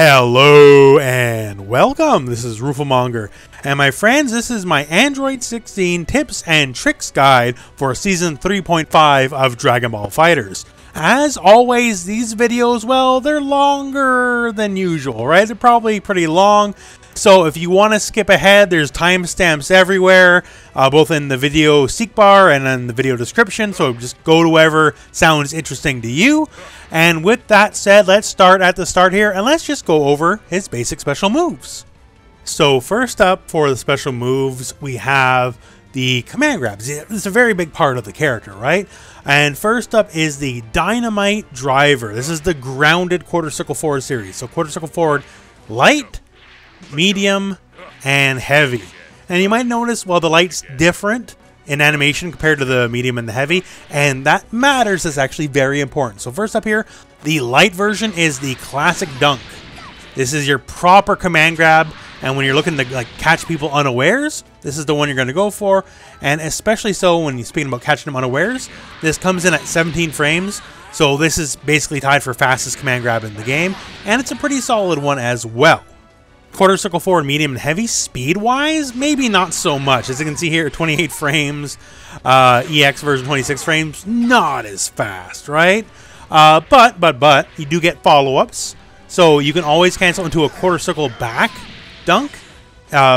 Hello and welcome, this is rooflemonger, and my friends, this is my Android 16 tips and tricks guide for Season 3.5 of Dragon Ball FighterZ. As always, these videos, well, they're longer than usual, right? They're probably pretty long, so if you want to skip ahead, there's timestamps everywhere, both in the video seek bar and in the video description, so just go to wherever sounds interesting to you. And with that said, let's start at the start here, and let's just go over his basic special moves. So first up for the special moves, we have the command grabs. It's a very big part of the character, right? And first up is the Dynamite Driver. This is the grounded quarter circle forward series. So quarter circle forward, light, medium, and heavy. And you might notice, well, the light's different in animation compared to the medium and the heavy, and that matters. It's actually very important. So first up here, the light version is the classic dunk. This is your proper command grab, and when you're looking to like catch people unawares, this is the one you're going to go for. And especially so when you're speaking about catching them unawares, this comes in at 17 frames. So this is basically tied for fastest command grab in the game, and it's a pretty solid one as well. Quarter circle forward, medium, and heavy, speed wise maybe not so much. As you can see here, 28 frames, EX version 26 frames, not as fast, right? But you do get follow-ups, so you can always cancel into a quarter circle back dunk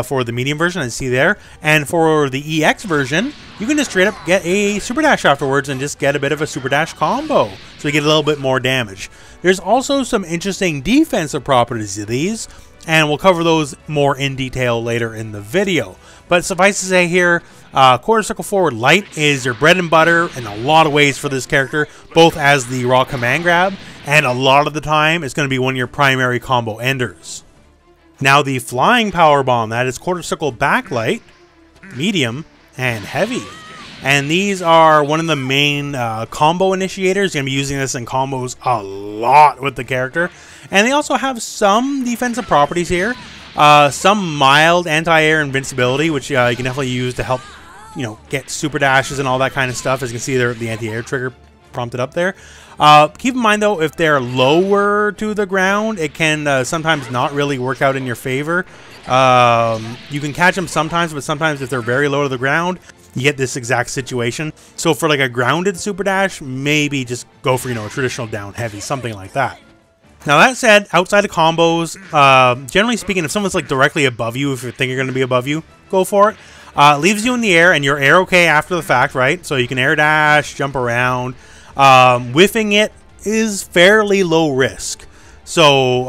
for the medium version, as you see there, and for the EX version you can just straight up get a super dash afterwards and just get a bit of a super dash combo, so you get a little bit more damage. There's also some interesting defensive properties to these, and we'll cover those more in detail later in the video. But suffice to say here, quarter circle forward light is your bread and butter in a lot of ways for this character, both as the raw command grab, and a lot of the time it's going to be one of your primary combo enders. Now the Flying Power Bomb, that is quarter circle backlight, medium, and heavy. And these are one of the main combo initiators. You're going to be using this in combos a lot with the character. And they also have some defensive properties here. Some mild anti-air invincibility, which you can definitely use to help, you know, get super dashes and all that kind of stuff. As you can see there, the anti-air trigger prompted up there. Keep in mind though, if they're lower to the ground, it can sometimes not really work out in your favor. You can catch them sometimes, but sometimes if they're very low to the ground, you get this exact situation. So for like a grounded super dash, maybe just go for, you know, a traditional down heavy, something like that. Now that said, outside of combos, generally speaking, if someone's like directly above you, if you think you're going to be above you, go for it. Leaves you in the air, and you're air okay after the fact, right? So you can air dash, jump around. Whiffing it is fairly low risk, so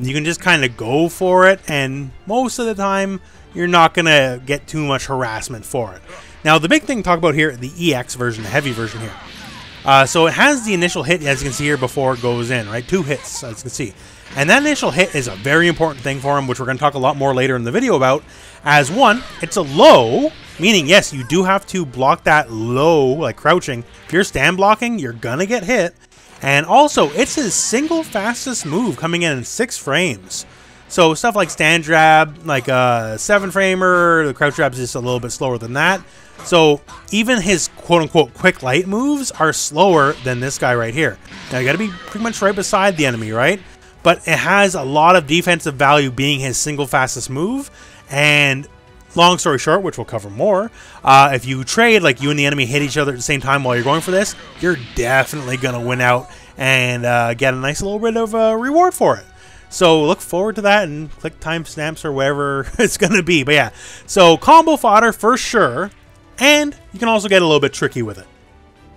you can just kind of go for it, and most of the time you're not gonna get too much harassment for it. Now the big thing to talk about here, the EX version, the heavy version here, so it has the initial hit, as you can see here, before it goes in, right? 2 hits, as you can see, and that initial hit is a very important thing for him, which we're going to talk a lot more later in the video about. As one, it's a low, meaning yes, you do have to block that low, like crouching. If you're stand blocking, you're gonna get hit. And also, it's his single fastest move, coming in 6 frames. So stuff like stand grab, like a 7-framer, the crouch grab is just a little bit slower than that. So even his quote-unquote quick light moves are slower than this guy right here. Now you gotta be pretty much right beside the enemy, right? But it has a lot of defensive value being his single fastest move. And long story short, which we'll cover more, if you trade, like you and the enemy hit each other at the same time while you're going for this, you're definitely going to win out and get a nice little bit of reward for it. So look forward to that, and click timestamps or wherever it's going to be. But yeah, so combo fodder for sure, and you can also get a little bit tricky with it.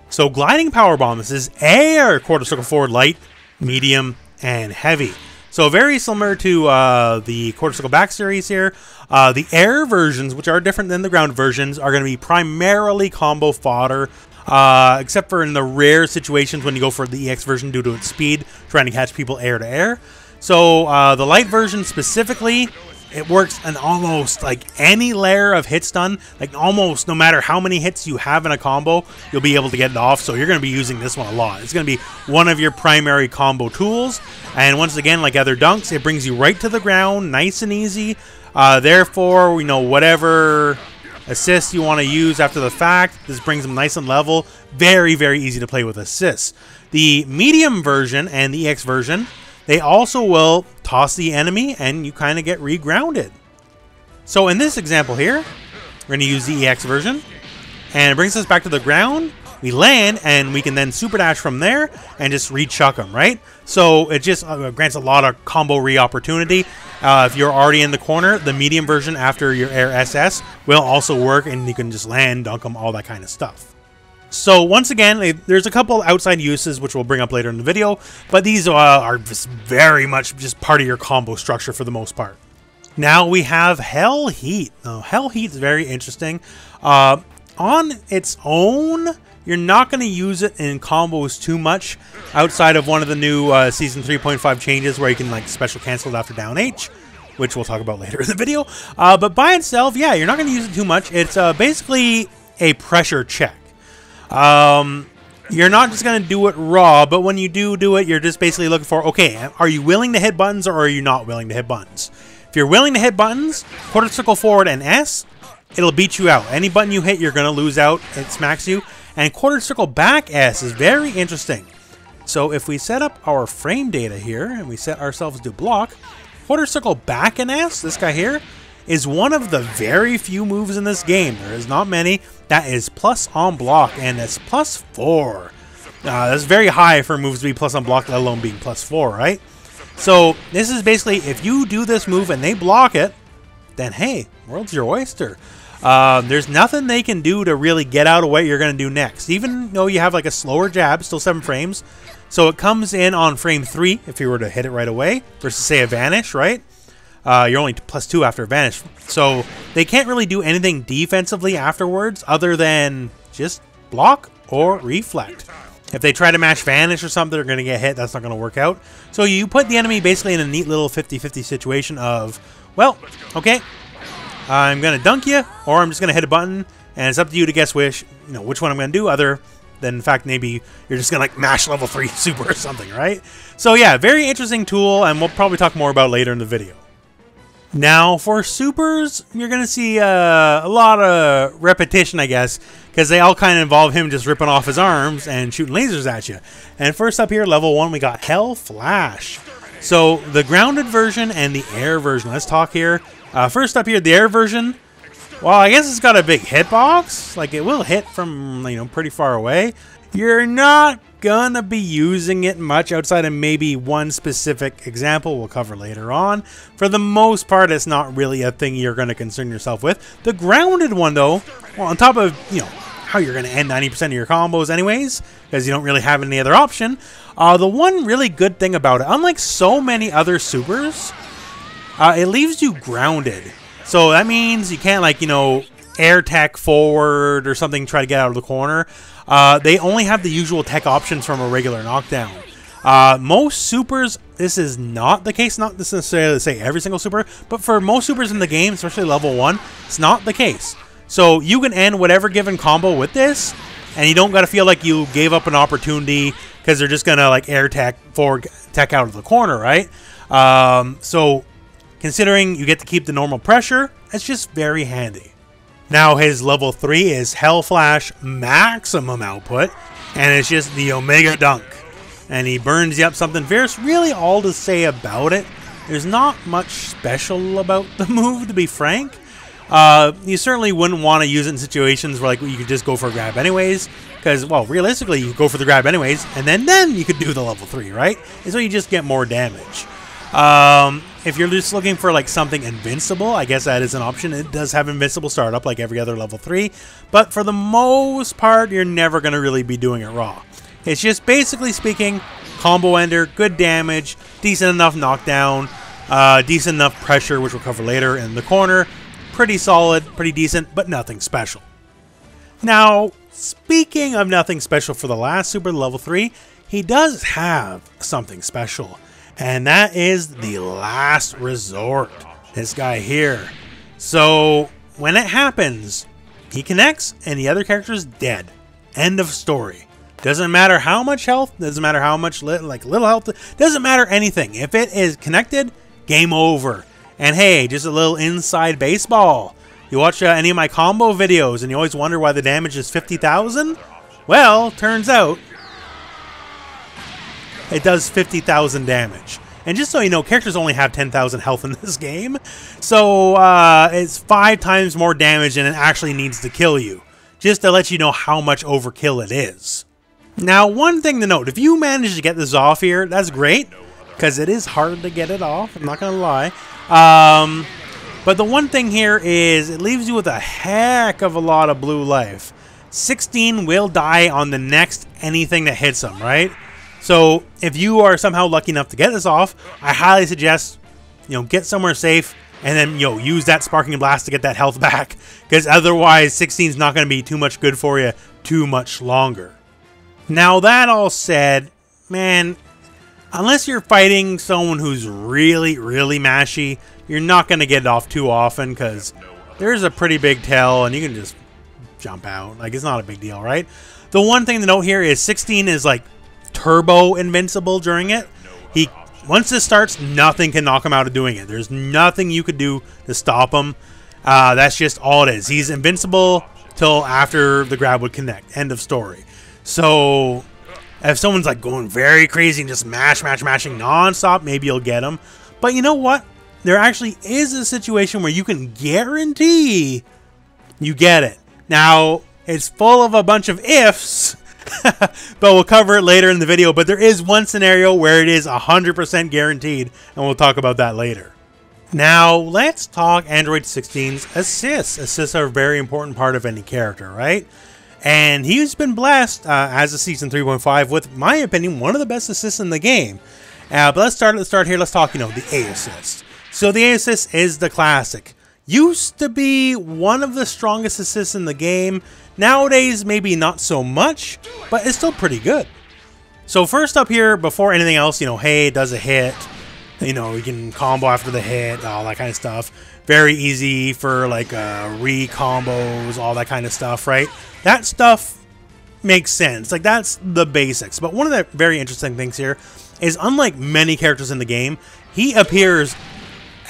So gliding power bomb, this is air quarter circle forward light, medium, and heavy. So very similar to the quarter circle back series here. The air versions, which are different than the ground versions, are going to be primarily combo fodder, except for in the rare situations when you go for the EX version due to its speed, trying to catch people air to air. So the light version specifically, it works in almost like any layer of hit stun. Like almost no matter how many hits you have in a combo, you'll be able to get it off. So you're going to be using this one a lot. It's going to be one of your primary combo tools. And once again, like other dunks, it brings you right to the ground, nice and easy. Therefore, you know, whatever assist you want to use after the fact, this brings them nice and level. Very, very easy to play with assists. The medium version and the EX version, they also will toss the enemy, and you kind of get regrounded. So in this example here, we're going to use the EX version, and it brings us back to the ground. We land, and we can then super dash from there and just re-chuck them, right? So it just grants a lot of combo re-opportunity. If you're already in the corner, the medium version after your air SS will also work, and you can just land, dunk them, all that kind of stuff. So once again, there's a couple outside uses which we'll bring up later in the video, but these are just very much just part of your combo structure for the most part. Now we have Hell Heat. Now Hell Heat is very interesting. On its own, you're not going to use it in combos too much outside of one of the new Season 3.5 changes where you can like special cancel it after down H, which we'll talk about later in the video. But by itself, yeah, you're not going to use it too much. It's basically a pressure check. You're not just going to do it raw, but when you do it, you're just basically looking for, okay, are you willing to hit buttons or are you not willing to hit buttons? If you're willing to hit buttons, quarter circle forward and S, it'll beat you out. Any button you hit, you're going to lose out. It smacks you. And quarter circle back S is very interesting. So if we set up our frame data here and we set ourselves to block, quarter circle back and S, this guy here, is one of the very few moves in this game. There is not many. That is plus on block, and that's +4. That's very high for moves to be plus on block, let alone being +4, right? So this is basically, if you do this move and they block it, then hey, world's your oyster. There's nothing they can do to really get out of what you're going to do next. Even though you have like a slower jab, still 7 frames. So it comes in on frame 3 if you were to hit it right away versus say a vanish, right? You're only +2 after vanish. So they can't really do anything defensively afterwards other than just block or reflect. If they try to match vanish or something, they're going to get hit. That's not going to work out. So you put the enemy basically in a neat little 50-50 situation of, well, okay, I'm going to dunk you, or I'm just going to hit a button, and it's up to you to guess which one I'm going to do, other than, in fact, maybe you're just going to, like, mash level 3 super or something, right? So, yeah, very interesting tool, and we'll probably talk more about it later in the video. Now, for supers, you're going to see a lot of repetition, I guess, because they all kind of involve him just ripping off his arms and shooting lasers at you. And first up here, level 1, we got Hell Flash. So, the grounded version and the air version. Let's talk here. First up here, the air version. Well, I guess it's got a big hitbox. Like, it will hit from, pretty far away. You're not gonna be using it much outside of maybe one specific example we'll cover later on. For the most part, it's not really a thing you're gonna concern yourself with. The grounded one, though, well, on top of, how you're gonna end 90% of your combos anyways, because you don't really have any other option. The one really good thing about it, unlike so many other supers, it leaves you grounded. So that means you can't, air tech forward or something, try to get out of the corner. They only have the usual tech options from a regular knockdown. Most supers, this is not the case. Not this necessarily to say every single super, but for most supers in the game, especially level 1, it's not the case. So you can end whatever given combo with this, and you don't got to feel like you gave up an opportunity because they're just going to, air tech forward, tech out of the corner, right? So considering you get to keep the normal pressure, it's just very handy. Now his level 3 is Hell Flash maximum output, and it's just the Omega Dunk. And he burns you up something fierce. Really all to say about it. There's not much special about the move, to be frank. You certainly wouldn't want to use it in situations where you could just go for a grab anyways. Because, well, realistically, you go for the grab anyways, and then you could do the level 3, right? And so you just get more damage. If you're just looking for something invincible, I guess that is an option. It does have invincible startup like every other level 3, but for the most part, you're never going to really be doing it raw. It's just basically speaking, combo ender, good damage, decent enough knockdown, decent enough pressure, which we'll cover later in the corner. Pretty solid, pretty decent, but nothing special. Now, speaking of nothing special for the last super, level 3, he does have something special. And that is the last resort. This guy here. So when it happens, he connects and the other character is dead. End of story. Doesn't matter how much health. Doesn't matter how much little health. Doesn't matter anything. If it is connected, game over. And hey, just a little inside baseball. You watch any of my combo videos and you always wonder why the damage is 50,000? Well, turns out it does 50,000 damage. And just so you know, characters only have 10,000 health in this game, so it's 5 times more damage than it actually needs to kill you, just to let you know how much overkill it is. Now, one thing to note, if you manage to get this off here, that's great, because it is hard to get it off, I'm not going to lie. But the one thing here is it leaves you with a heck of a lot of blue life. 16 will die on the next anything that hits them, right? So if you are somehow lucky enough to get this off, I highly suggest, you know, get somewhere safe and then, you know, use that Sparking Blast to get that health back, because otherwise 16 is not going to be too much good for you too much longer. Now that all said, man, unless you're fighting someone who's really, really mashy, you're not going to get it off too often, because there's a pretty big tell and you can just jump out. Like, it's not a big deal, right? The one thing to note here is 16 is like turbo invincible during it. Once this starts, nothing can knock him out of doing it. There's nothing you could do to stop him. That's just all it is. He's invincible till after the grab would connect. End of story. So if someone's like going very crazy and just mashing non-stop, maybe you'll get him. But you know what? There actually is a situation where you can guarantee you get it. Now, it's full of a bunch of ifs, but we'll cover it later in the video. But there is one scenario where it is 100% guaranteed, and we'll talk about that later. Now, let's talk Android 16's assists. Assists are a very important part of any character, right? And he's been blessed as a Season 3.5 with, in my opinion, one of the best assists in the game. But let's start at the start here. Let's talk, you know, the A assist. So the A assist is the classic. Used to be one of the strongest assists in the game. Nowadays, maybe not so much, but it's still pretty good. So first up here, before anything else, you know, hey, does a hit. You know, you can combo after the hit, all that kind of stuff. Very easy for like re-combos, all that kind of stuff, right? That stuff makes sense. Like, that's the basics. But one of the very interesting things here is, unlike many characters in the game, he appears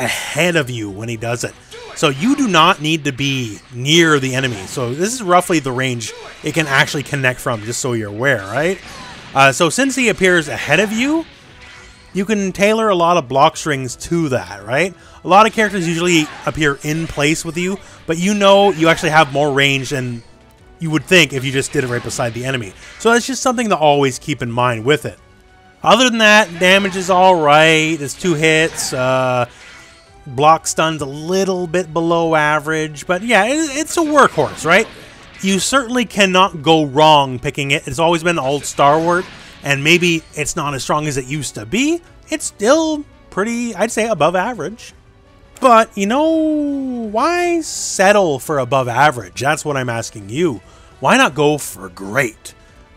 ahead of you when he does it. So you do not need to be near the enemy. So this is roughly the range it can actually connect from, just so you're aware, right? So since he appears ahead of you, you can tailor a lot of block strings to that, right? A lot of characters usually appear in place with you, but you know you actually have more range than you would think if you just did it right beside the enemy. So that's just something to always keep in mind with it. Other than that, damage is all right. It's 2 hits. Block stun's a little bit below average, but yeah, it's a workhorse, right? You certainly cannot go wrong picking it. It's always been an old stalwart, and maybe it's not as strong as it used to be. It's still pretty, I'd say, above average. But, you know, why settle for above average? That's what I'm asking you. Why not go for great?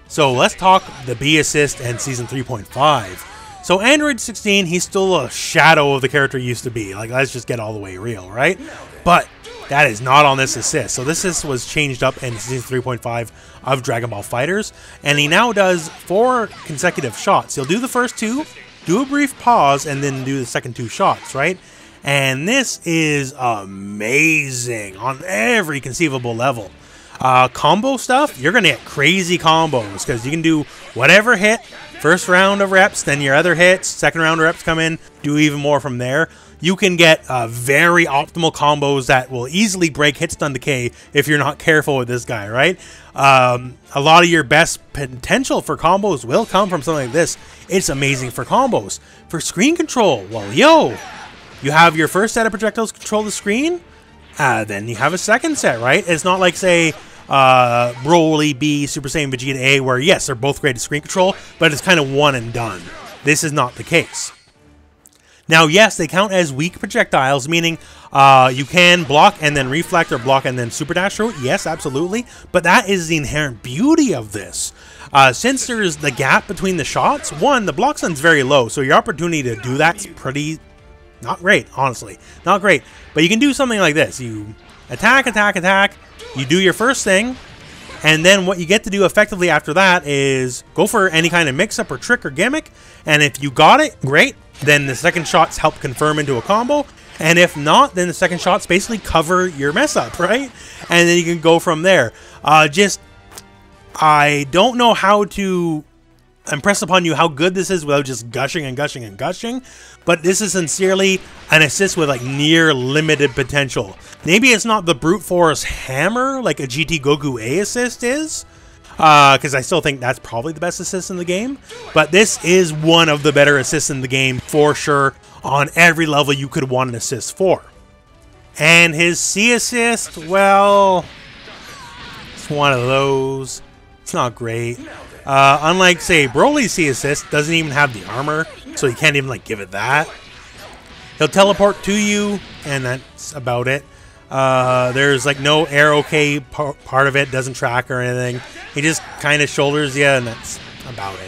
So let's talk the B assist and Season 3.5. So Android 16, he's still a shadow of the character he used to be. Like, let's just get all the way real, right? But that is not on this assist. So this assist was changed up in Season 3.5 of Dragon Ball FighterZ, and he now does 4 consecutive shots. He'll do the first 2, do a brief pause, and then do the second 2 shots, right? And this is amazing on every conceivable level. Combo stuff, you're going to get crazy combos, because you can do whatever hit, first round of reps, then your other hits, second round of reps come in, do even more from there. You can get very optimal combos that will easily break hit stun decay if you're not careful with this guy, right? A lot of your best potential for combos will come from something like this. It's amazing for combos. For screen control, well, yo, you have your first set of projectiles control the screen, then you have a second set, right? It's not like, say, Broly B, Super Saiyan Vegeta A, where yes, they're both great at screen control, but it's kind of one and done. This is not the case. Now, yes, they count as weak projectiles, meaning you can block and then reflect, or block and then super dash through it. Yes, absolutely. But that is the inherent beauty of this. Since there is the gap between the shots, one, the block stun's very low, so your opportunity to do that's pretty not great, honestly. Not great. But you can do something like this. You attack. You do your first thing, and then what you get to do effectively after that is go for any kind of mix-up or trick or gimmick, and if you got it, great, then the second shots help confirm into a combo, and if not, then the second shots basically cover your mess-up, right? And then you can go from there. I don't know how to impress upon you how good this is without just gushing and gushing and gushing, but this is sincerely an assist with like near limited potential. Maybe it's not the brute force hammer like a GT Goku A assist is, because I still think that's probably the best assist in the game, but this is one of the better assists in the game for sure on every level you could want an assist for. And his C assist, well, it's one of those. It's not great. Unlike, say, Broly's C assist, doesn't even have the armor, so you can't even, like, give it that. He'll teleport to you, and that's about it. There's, like, no air okay part of it, doesn't track or anything. He just kind of shoulders you, and that's about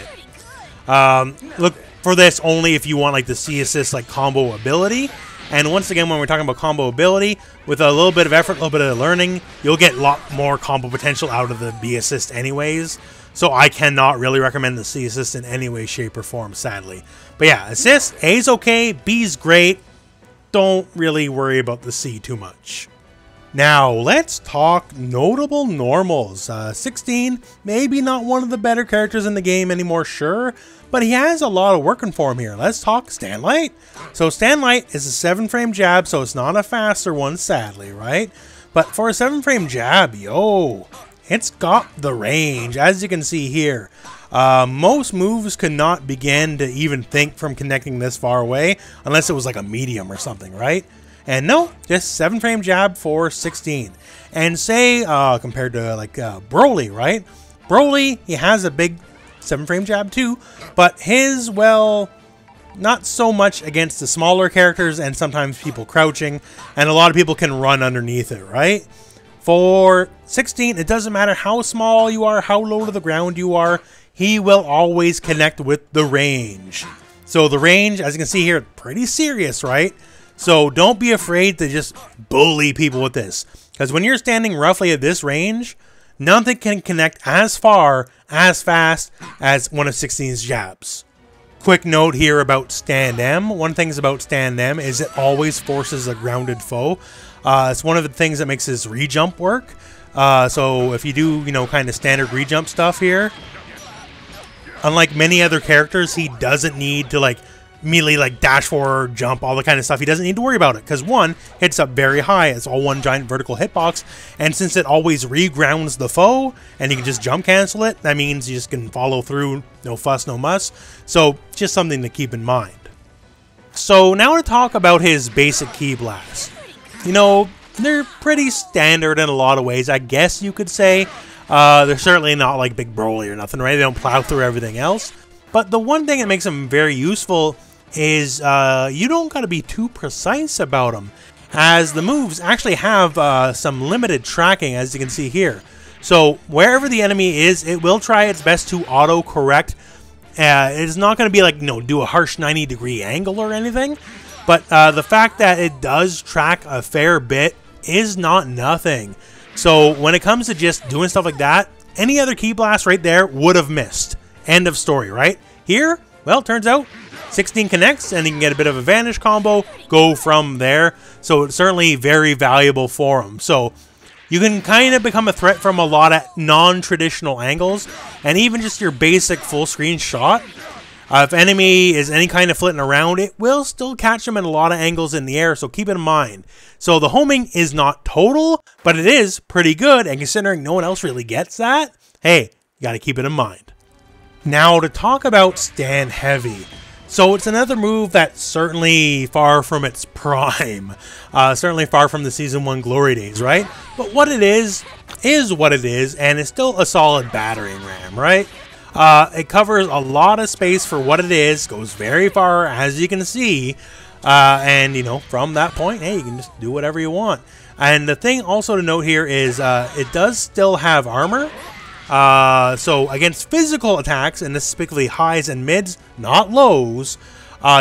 it. Look for this only if you want, like, the C assist, like, combo ability. And once again, when we're talking about combo ability, with a little bit of effort, a little bit of learning, you'll get a lot more combo potential out of the B assist anyways. So I cannot really recommend the C assist in any way, shape, or form, sadly. But yeah, assist, A's okay, B's great. Don't really worry about the C too much. Now, let's talk notable normals. 16, maybe not one of the better characters in the game anymore, sure, but he has a lot of working for him here. Let's talk Stanlight. So Stanlight is a 7-frame jab, so it's not a faster one, sadly, right? But for a 7-frame jab, yo, it's got the range, as you can see here. Most moves could not begin to even think from connecting this far away, unless it was like a medium or something, right? And no, just 7-frame jab for 16. And say, compared to like Broly, right? Broly, he has a big 7-frame jab too, but his, well, not so much against the smaller characters and sometimes people crouching, and a lot of people can run underneath it, right? For 16, it doesn't matter how small you are, how low to the ground you are, he will always connect with the range. So the range, as you can see here, pretty serious, right? So don't be afraid to just bully people with this, because when you're standing roughly at this range, nothing can connect as far, as fast as one of 16's jabs. Quick note here about Stand M. One of the things about Stand M is it always forces a grounded foe. It's one of the things that makes his rejump work. So if you do, you know, kind of standard rejump stuff here, unlike many other characters, he doesn't need to like immediately like dash forward, jump, all the kind of stuff. He doesn't need to worry about it because one, hits up very high. It's all one giant vertical hitbox, and since it always regrounds the foe and you can just jump cancel it, that means you just can follow through, no fuss, no muss. So just something to keep in mind. So now to talk about his basic ki blast. You know, they're pretty standard in a lot of ways, I guess you could say. They're certainly not like Big Broly or nothing, right? They don't plow through everything else. But the one thing that makes them very useful is you don't got to be too precise about them, as the moves actually have some limited tracking, as you can see here. So wherever the enemy is, it will try its best to auto-correct. It's not going to be like, you know, do a harsh 90-degree angle or anything. But the fact that it does track a fair bit is not nothing. So when it comes to just doing stuff like that, any other ki blast right there would have missed. End of story, right? Here, well, turns out 16 connects and you can get a bit of a vanish combo, go from there. So it's certainly very valuable for him. So you can kind of become a threat from a lot of non-traditional angles, and even just your basic full screen shot. If enemy is any kind of flitting around, it will still catch them in a lot of angles in the air, so keep in mind. So the homing is not total, but it is pretty good, and considering no one else really gets that, hey, you gotta keep it in mind. Now to talk about Stand Heavy. So it's another move that's certainly far from its prime, certainly far from the Season 1 glory days, right? But what it is what it is, and it's still a solid battering ram, right? It covers a lot of space for what it is, goes very far, as you can see, and you know, from that point, hey, you can just do whatever you want. And the thing also to note here is it does still have armor. So against physical attacks, and specifically highs and mids, not lows,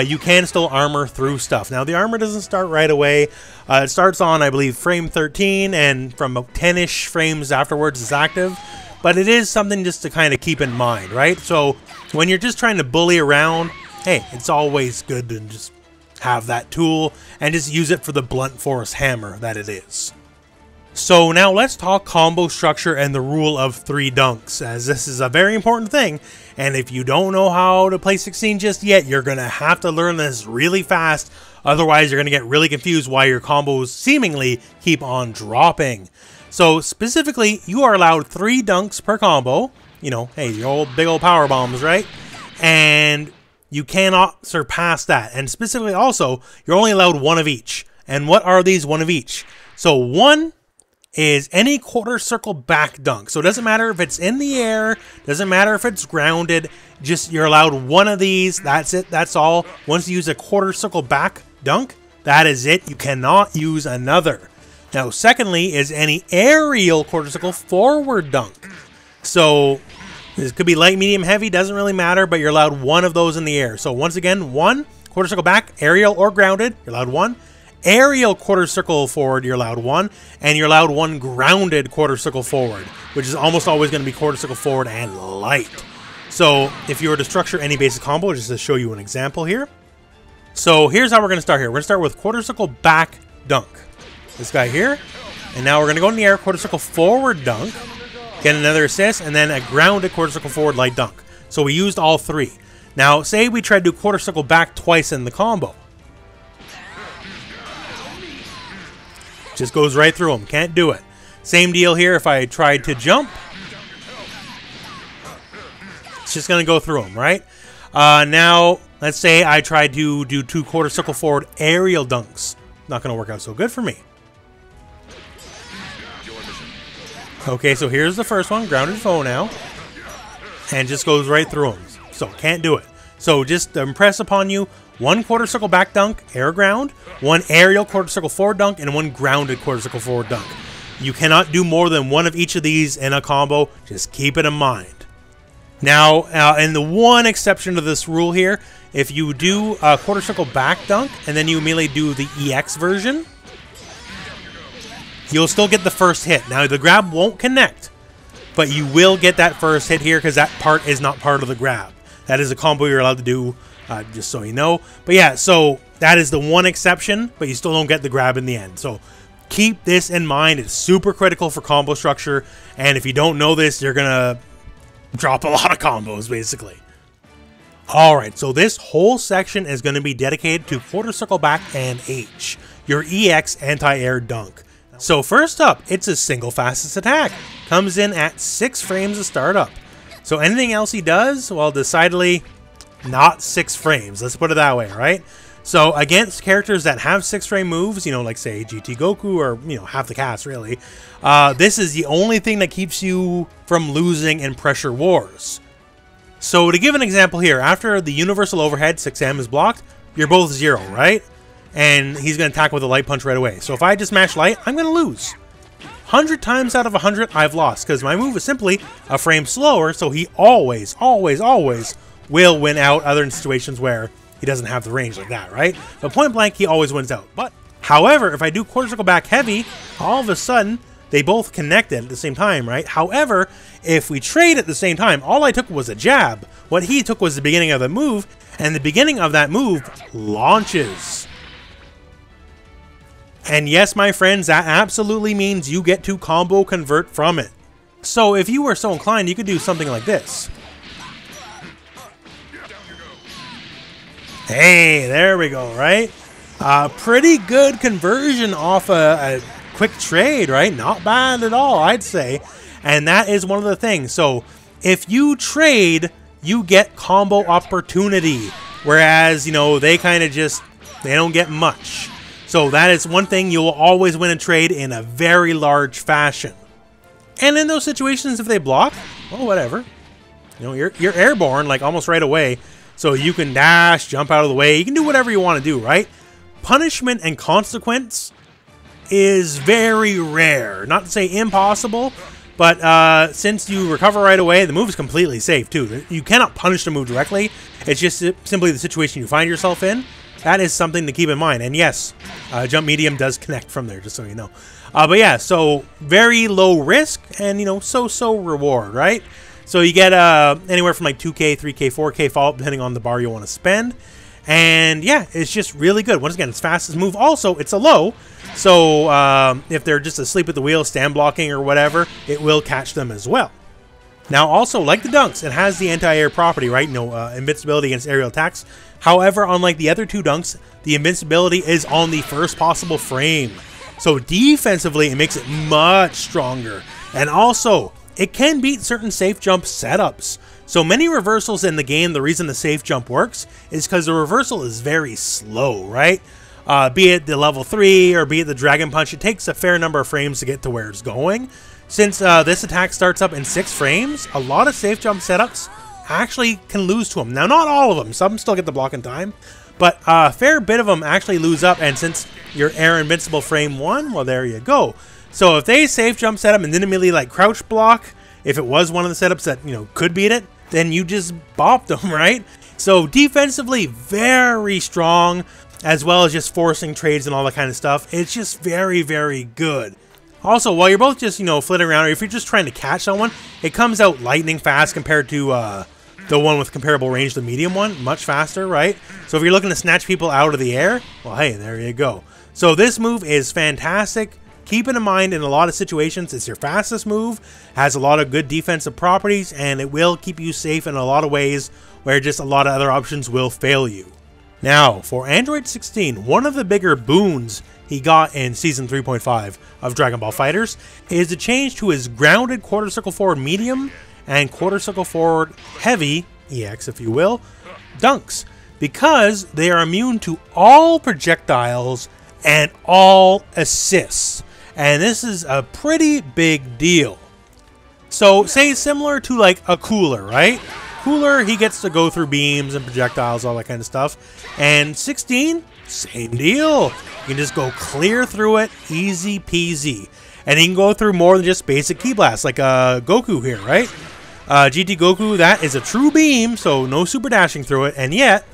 you can still armor through stuff. Now the armor doesn't start right away. It starts on, I believe, frame 13, and from 10-ish frames afterwards is active. But it is something just to kind of keep in mind, right? So when you're just trying to bully around, hey, it's always good to just have that tool and just use it for the blunt force hammer that it is. So now let's talk combo structure and the rule of 3 dunks, as this is a very important thing, and if you don't know how to play 16 just yet, you're going to have to learn this really fast, otherwise you're going to get really confused why your combos seemingly keep on dropping. So specifically, you are allowed 3 dunks per combo, you know, hey, your old big old power bombs, right? And you cannot surpass that, and specifically also, you're only allowed 1 of each. And what are these 1 of each? So 1 is any quarter circle back dunk. So it doesn't matter if it's in the air, doesn't matter if it's grounded, just you're allowed 1 of these. That's it, that's all. Once you use a quarter circle back dunk, that is it. You cannot use another. Now, secondly is any aerial quarter circle forward dunk. So this could be light, medium, heavy, doesn't really matter, but you're allowed 1 of those in the air. So once again, 1 quarter circle back, aerial or grounded, you're allowed 1. Aerial quarter circle forward, you're allowed 1, and you're allowed 1 grounded quarter circle forward, which is almost always going to be quarter circle forward and light. So if you were to structure any basic combo, just to show you an example here. So here's how we're going to start here. We're going to start with quarter circle back dunk, this guy here, and now we're going to go in the air, quarter circle forward dunk, get another assist, and then a grounded quarter circle forward light dunk. So we used all 3. Now say we try to do quarter circle back twice in the combo. Just goes right through him. Can't do it. Same deal here. If I tried to jump, it's just going to go through him, right? Now, let's say I tried to do 2 quarter circle forward aerial dunks. Not going to work out so good for me. Okay, so here's the first one. Grounded foe now. And just goes right through him. So, can't do it. So, just to impress upon you, 1 quarter circle back dunk, air ground, 1 aerial quarter circle forward dunk, and 1 grounded quarter circle forward dunk. You cannot do more than 1 of each of these in a combo. Just keep it in mind. Now, and the one exception to this rule here, if you do a quarter circle back dunk, and then you immediately do the EX version, you'll still get the first hit. Now, the grab won't connect, but you will get that first hit here because that part is not part of the grab. That is a combo you're allowed to do. Just so you know. But yeah, so that is the one exception, but you still don't get the grab in the end. So keep this in mind. It's super critical for combo structure. And if you don't know this, you're going to drop a lot of combos, basically. All right, so this whole section is going to be dedicated to quarter circle back and H, your EX anti-air dunk. So first up, it's a single fastest attack. Comes in at 6 frames to start up. So anything else he does, well, decidedly not 6 frames, let's put it that way, right? So against characters that have 6 frame moves, you know, like say GT Goku or, you know, half the cast really, this is the only thing that keeps you from losing in pressure wars. So to give an example here, after the universal overhead 6M is blocked, you're both 0, right? And he's going to attack with a light punch right away. So if I just mash light, I'm going to lose. 100 times out of 100, I've lost because my move is simply a frame slower. So he always will win out, other in situations where he doesn't have the range like that, right? But point blank, he always wins out. But however, if I do quarter circle back heavy, all of a sudden they both connected at the same time, right? However, if we trade at the same time, all I took was a jab. What he took was the beginning of the move, and the beginning of that move launches. And yes, my friends, that absolutely means you get to combo convert from it. So if you were so inclined, you could do something like this. Hey, there we go, right? Pretty good conversion off a quick trade, right? Not bad at all, I'd say. And that is one of the things. So if you trade, you get combo opportunity, whereas, you know, they kind of just, they don't get much. So that is one thing. You'll always win a trade in a very large fashion. And in those situations, if they block, well, whatever. You know, you're airborne, like almost right away. So you can dash, jump out of the way. You can do whatever you want to do, right? Punishment and consequence is very rare. Not to say impossible, but since you recover right away, the move is completely safe too. You cannot punish the move directly. It's just simply the situation you find yourself in. That is something to keep in mind. And yes, jump medium does connect from there, just so you know. But yeah, so very low risk and, you know, so reward, right? So you get anywhere from like 2K, 3K, 4K follow-up depending on the bar you want to spend. And yeah, it's just really good. Once again, it's fastest move. Also, it's a low. So if they're just asleep at the wheel, stand blocking or whatever, it will catch them as well. Now also, like the dunks, it has the anti-air property, right? No invincibility against aerial attacks. However, unlike the other two dunks, the invincibility is on the first possible frame. So defensively, it makes it much stronger. And also, it can beat certain safe jump setups. So many reversals in the game, the reason the safe jump works is because the reversal is very slow, right? Be it the level 3 or be it the Dragon Punch, it takes a fair number of frames to get to where it's going. Since this attack starts up in 6 frames, a lot of safe jump setups actually can lose to them. Now, not all of them. Some still get the block in time, but a fair bit of them actually lose up. And since your air invincible frame 1, well, there you go. So if they safe jump setup and then immediately like crouch block, if it was one of the setups that, you know, could beat it, then you just bop them, right? So defensively, very strong, as well as just forcing trades and all that kind of stuff. It's just very, very good. Also, while you're both just, you know, flitting around, or if you're just trying to catch someone, it comes out lightning fast compared to the one with comparable range, the medium one, much faster, right? So if you're looking to snatch people out of the air, well, hey, there you go. So this move is fantastic. Keep it in mind, in a lot of situations, it's your fastest move, has a lot of good defensive properties, and it will keep you safe in a lot of ways where just a lot of other options will fail you. Now, for Android 16, one of the bigger boons he got in Season 3.5 of Dragon Ball FighterZ is the change to his grounded quarter circle forward medium and quarter circle forward heavy, EX if you will, dunks, because they are immune to all projectiles and all assists. And this is a pretty big deal. So say similar to like a Cooler, right? Cooler, he gets to go through beams and projectiles, all that kind of stuff. And 16, same deal. You can just go clear through it, easy peasy. And he can go through more than just basic ki blasts, like Goku here, right? GT Goku, that is a true beam, so no super dashing through it. And yet,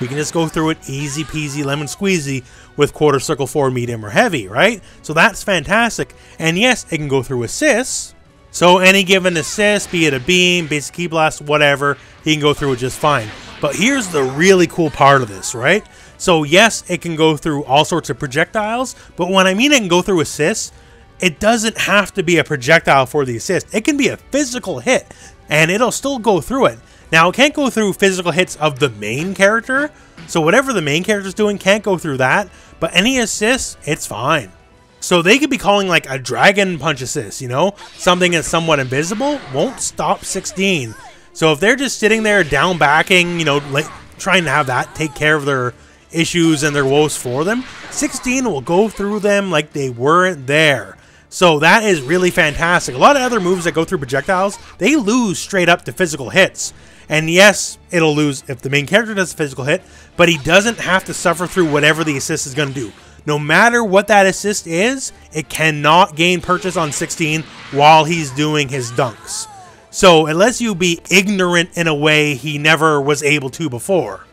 we can just go through it easy peasy, lemon squeezy, with quarter circle four medium or heavy, right? So that's fantastic. And yes, it can go through assists. So any given assist, be it a beam, basic ki blast, whatever, he can go through it just fine. But here's the really cool part of this, right? So yes, it can go through all sorts of projectiles, but when I mean it can go through assists, it doesn't have to be a projectile for the assist. It can be a physical hit and it'll still go through it. Now, it can't go through physical hits of the main character, so whatever the main character's doing can't go through that, but any assists, it's fine. So they could be calling like a Dragon Punch assist, you know? Something that's somewhat invisible won't stop 16. So if they're just sitting there down backing, you know, like trying to have that take care of their issues and their woes for them, 16 will go through them like they weren't there. So that is really fantastic. A lot of other moves that go through projectiles, they lose straight up to physical hits. And yes, it'll lose if the main character does a physical hit, but he doesn't have to suffer through whatever the assist is going to do. No matter what that assist is, it cannot gain purchase on 16 while he's doing his dunks. So unless you be ignorant in a way he never was able to before.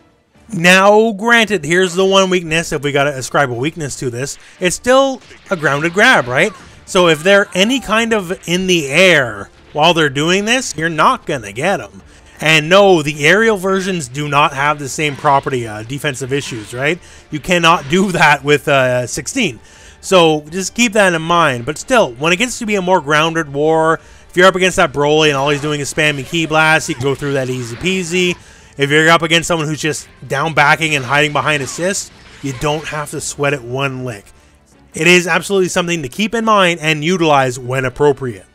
Now, granted, here's the one weakness, if we got to ascribe a weakness to this. It's still a grounded grab, right? So if they're any kind of in the air while they're doing this, you're not going to get them. And no, the aerial versions do not have the same property, defensive issues, right? You cannot do that with 16. So just keep that in mind. But still, when it gets to be a more grounded war, if you're up against that Broly and all he's doing is spamming ki blasts, you can go through that easy peasy. If you're up against someone who's just down backing and hiding behind assists, you don't have to sweat it one lick. It is absolutely something to keep in mind and utilize when appropriate.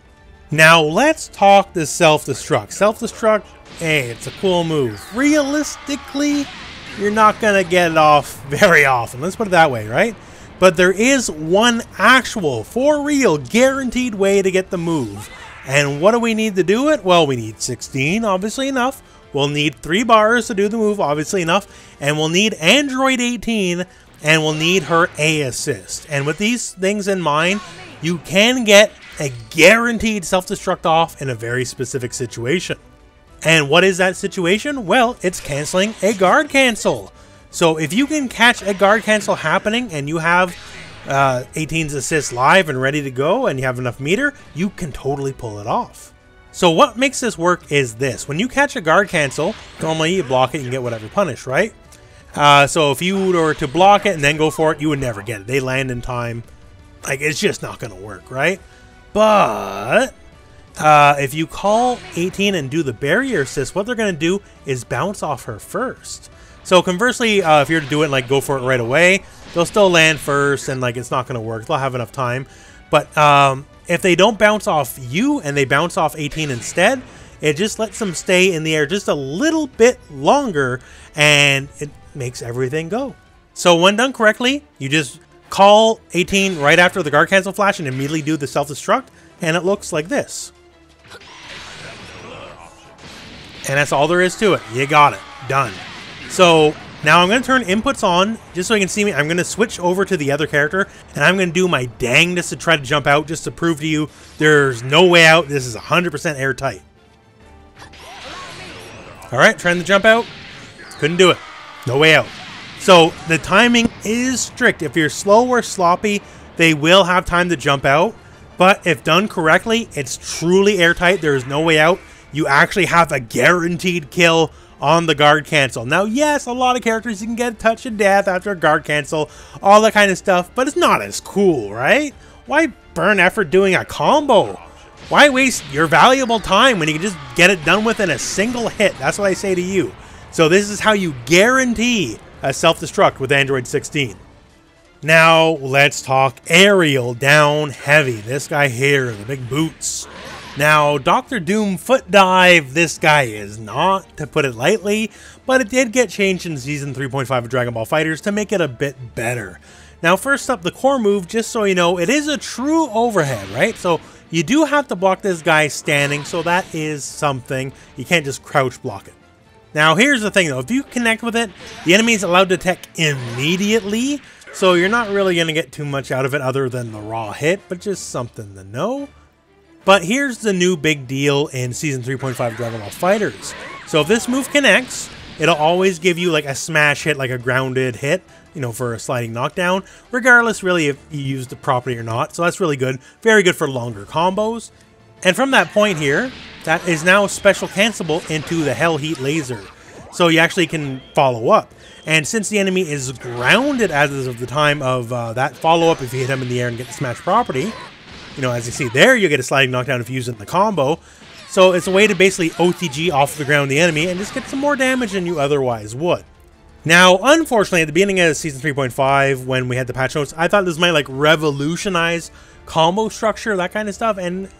Now let's talk the self-destruct. Self-destruct, hey, it's a cool move. Realistically, you're not going to get it off very often. Let's put it that way, right? But there is one actual, for real, guaranteed way to get the move. And what do we need to do it? Well, we need 16, obviously enough. We'll need 3 bars to do the move, obviously enough. And we'll need Android 18, and we'll need her A assist. And with these things in mind, you can get a guaranteed self-destruct off in a very specific situation. And what is that situation? Well, it's canceling a guard cancel. So if you can catch a guard cancel happening and you have 18's assist live and ready to go and you have enough meter, you can totally pull it off. So what makes this work is this. When you catch a guard cancel, normally you block it and get whatever punish, right? So if you were to block it and then go for it, you would never get it. They land in time. Like, it's just not going to work, right? But if you call 18 and do the barrier assist, what they're going to do is bounce off her first. So conversely, if you're to do it and like go for it right away, they'll still land first and like it's not going to work. They'll have enough time. But if they don't bounce off you and they bounce off 18 instead, it just lets them stay in the air just a little bit longer and it makes everything go. So when done correctly, you just call 18 right after the guard cancel flash and immediately do the self-destruct, and it looks like this. And that's all there is to it. You got it. Done. So now I'm going to turn inputs on just so you can see me. I'm going to switch over to the other character and I'm going to do my dangest to try to jump out just to prove to you there's no way out. This is 100% airtight. All right, trying to jump out. Couldn't do it. No way out. So the timing is strict. If you're slow or sloppy, they will have time to jump out. But if done correctly, it's truly airtight. There is no way out. You actually have a guaranteed kill on the guard cancel. Now, yes, a lot of characters you can get touch to death after a guard cancel, all that kind of stuff, but it's not as cool, right? Why burn effort doing a combo? Why waste your valuable time when you can just get it done within a single hit? That's what I say to you. So this is how you guarantee a self-destruct with Android 16. Now let's talk aerial down heavy. This guy here, the big boots. Now, Dr. Doom foot dive, this guy is not, to put it lightly, but it did get changed in Season 3.5 of Dragon Ball FighterZ to make it a bit better. Now, first up, the core move, just so you know, it is a true overhead, right? So you do have to block this guy standing, so that is something. You can't just crouch block it. Now, here's the thing, though. If you connect with it, the enemy is allowed to tech immediately, so you're not really going to get too much out of it other than the raw hit, but just something to know. But here's the new big deal in Season 3.5 of Dragon Ball FighterZ. So if this move connects, it'll always give you like a smash hit, like a grounded hit, you know, for a sliding knockdown, regardless really if you use the property or not. So that's really good. Very good for longer combos. And from that point here, that is now special cancelable into the Hell Heat laser. So you actually can follow up. And since the enemy is grounded as of the time of that follow up, if you hit him in the air and get the smash property, you know, as you see there, you get a sliding knockdown if you use it in the combo. So it's a way to basically OTG off the ground the enemy and just get some more damage than you otherwise would. Now, unfortunately, at the beginning of Season 3.5, when we had the patch notes, I thought this might, like, revolutionize combo structure, that kind of stuff. And,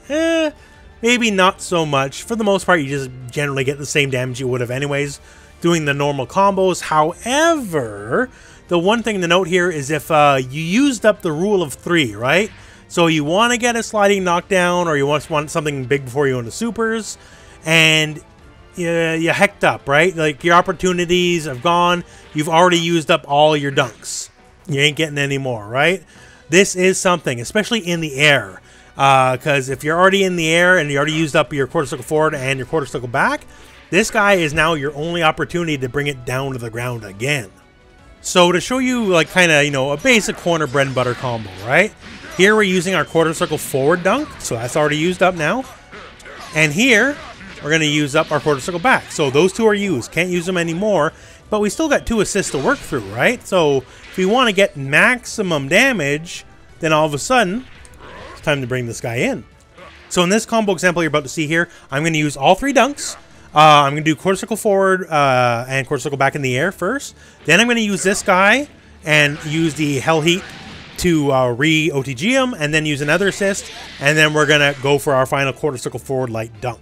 maybe not so much. For the most part, you just generally get the same damage you would have anyways doing the normal combos. However, the one thing to note here is if you used up the rule of three, right? So you want to get a sliding knockdown, or you want something big before you go into supers, and you hecked up, right? Like, your opportunities have gone. You've already used up all your dunks. You ain't getting any more, right? This is something, especially in the air, because if you're already in the air and you already used up your quarter circle forward and your quarter circle back, this guy is now your only opportunity to bring it down to the ground again. So to show you, like, kind of, you know, a basic corner bread and butter combo, right? Here we're using our quarter circle forward dunk, so that's already used up now. And here, we're going to use up our quarter circle back. So those two are used, can't use them anymore, but we still got two assists to work through, right? So if we want to get maximum damage, then all of a sudden, it's time to bring this guy in. So in this combo example you're about to see here, I'm going to use all three dunks. I'm going to do quarter circle forward and quarter circle back in the air first. Then I'm going to use this guy and use the Hell Heat to re-OTG him, and then use another assist, and then we're gonna go for our final quarter circle forward light dunk.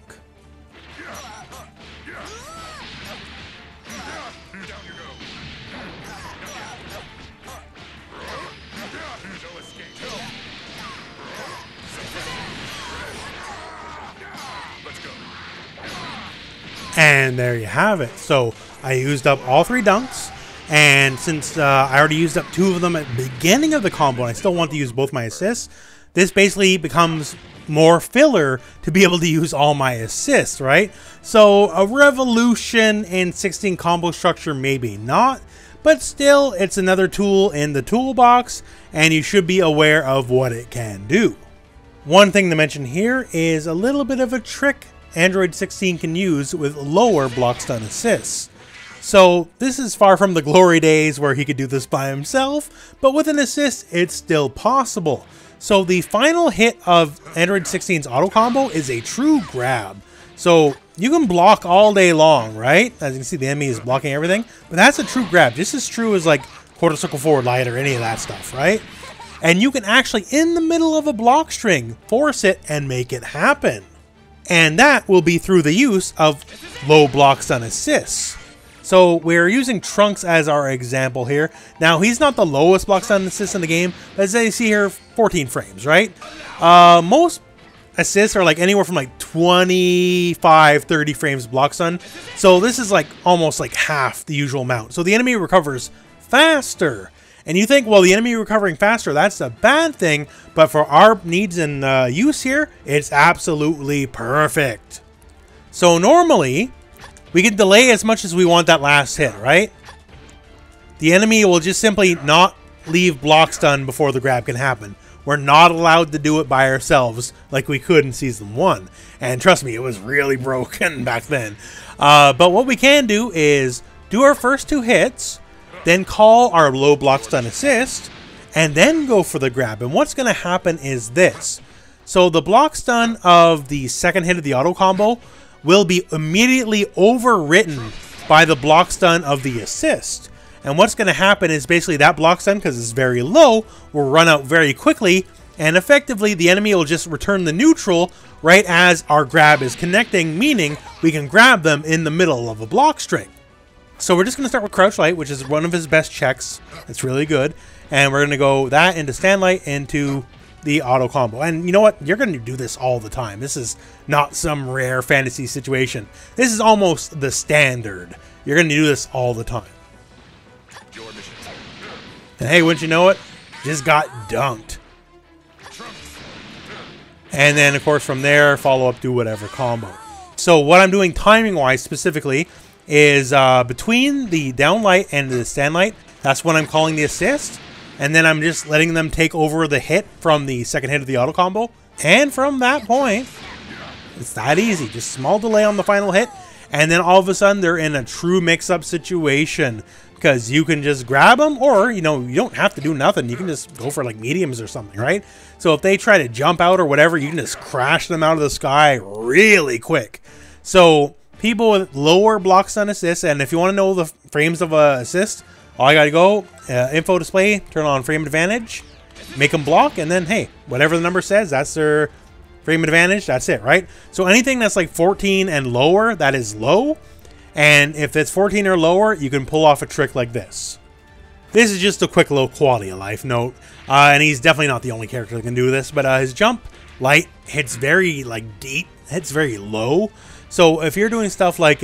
And there you have it. So I used up all three dunks. And since I already used up two of them at the beginning of the combo, and I still want to use both my assists, this basically becomes more filler to be able to use all my assists, right? So a revolution in 16 combo structure, maybe not, but still it's another tool in the toolbox, and you should be aware of what it can do. One thing to mention here is a little bit of a trick Android 16 can use with lower block stun assists. So this is far from the glory days where he could do this by himself, but with an assist, it's still possible. So the final hit of Android 16's auto combo is a true grab. So you can block all day long, right? As you can see, the enemy is blocking everything, but that's a true grab. Just as true as like quarter circle forward light or any of that stuff, right? And you can actually, in the middle of a block string, force it and make it happen. And that will be through the use of low block stun assists. So we're using Trunks as our example here. Now he's not the lowest block stun assist in the game. As you see here, 14 frames, right? Most assists are like anywhere from like 25, 30 frames block stun. So this is like almost like half the usual amount. So the enemy recovers faster. And you think, well, the enemy recovering faster, that's a bad thing. But for our needs and use here, it's absolutely perfect. So normally, we can delay as much as we want that last hit, right? The enemy will just simply not leave block stun before the grab can happen. We're not allowed to do it by ourselves like we could in Season 1. And trust me, it was really broken back then. But what we can do is do our first two hits, then call our low block stun assist, and then go for the grab. And what's going to happen is this. So the block stun of the second hit of the auto combo will be immediately overwritten by the block stun of the assist. And what's going to happen is basically that block stun, because it's very low, will run out very quickly, and effectively the enemy will just return the neutral right as our grab is connecting, meaning we can grab them in the middle of a block string. So we're just going to start with Crouch Light, which is one of his best checks. It's really good. And we're going to go that into Stand Light into the auto combo. And you know what, you're going to do this all the time. This is not some rare fantasy situation. This is almost the standard. You're going to do this all the time. And hey, wouldn't you know it, just got dunked. And then of course from there, follow up, do whatever combo. So what I'm doing timing wise specifically is between the down light and the stand light, that's when I'm calling the assist. And then I'm just letting them take over the hit from the second hit of the auto combo. And from that point, it's that easy. Just small delay on the final hit. And then all of a sudden they're in a true mix-up situation, because you can just grab them, or, you know, you don't have to do nothing. You can just go for like mediums or something, right? So if they try to jump out or whatever, you can just crash them out of the sky really quick. So people with lower block stun assists, and if you want to know the frames of an assist, all I gotta go, info display, turn on frame advantage, make them block, and then, hey, whatever the number says, that's their frame advantage, that's it, right? So anything that's like 14 and lower, that is low. And if it's 14 or lower, you can pull off a trick like this. This is just a quick little quality of life note, and he's definitely not the only character that can do this, but his jump light hits very, like, deep, hits very low. So if you're doing stuff like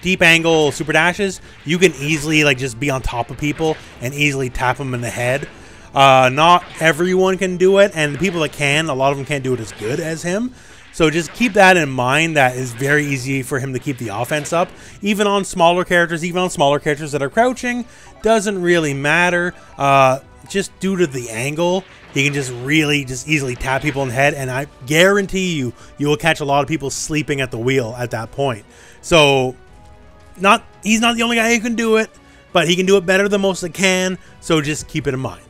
deep angle super dashes, you can easily like just be on top of people and easily tap them in the head. Not everyone can do it, and the people that can, a lot of them can't do it as good as him. So just keep that in mind. That is very easy for him to keep the offense up, even on smaller characters, even on smaller characters that are crouching. Doesn't really matter. Just due to the angle, he can just really just easily tap people in the head, and I guarantee you, you will catch a lot of people sleeping at the wheel at that point. So he's not the only guy who can do it, but he can do it better than most that can, so just keep it in mind.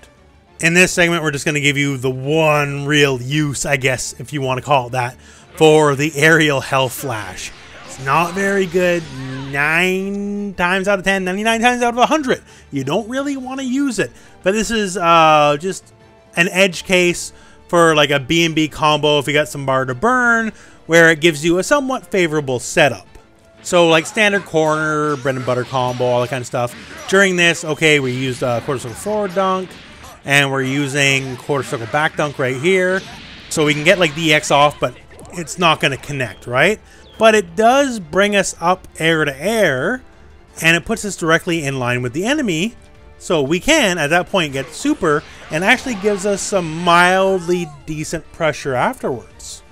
In this segment, we're just going to give you the one real use, I guess, if you want to call it that, for the aerial Hell Flash. It's not very good. 9 times out of 10, 99 times out of 100. You don't really want to use it, but this is just an edge case for like a B&B combo if you got some bar to burn, where it gives you a somewhat favorable setup. So like standard corner, bread and butter combo, all that kind of stuff. During this, okay, we used quarter circle forward dunk, and we're using quarter circle back dunk right here. So we can get like DX off, but it's not gonna connect, right? But it does bring us up air to air, and it puts us directly in line with the enemy. So we can, at that point, get super, and actually gives us some mildly decent pressure afterwards.